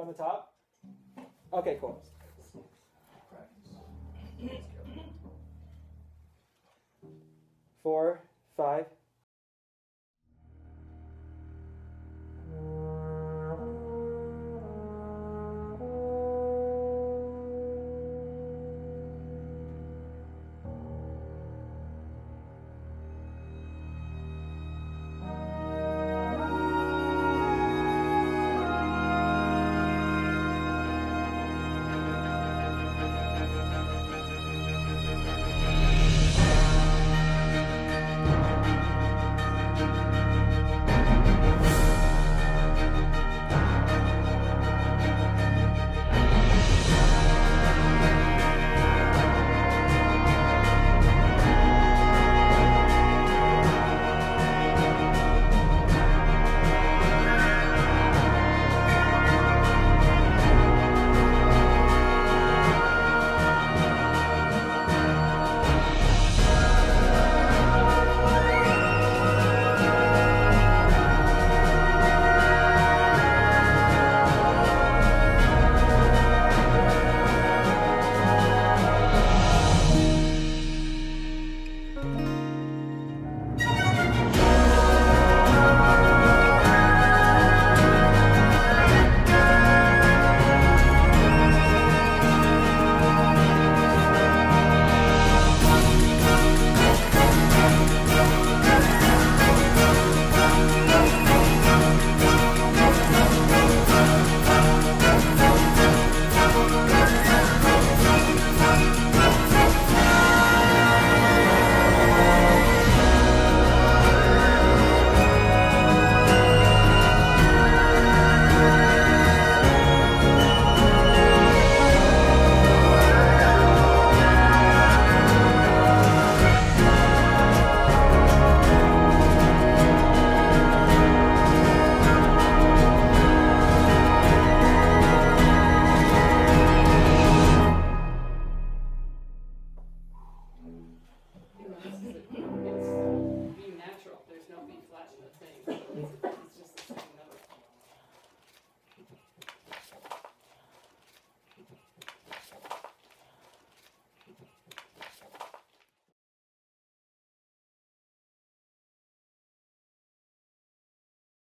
from the top? Okay, cool. Practice. 4, 5.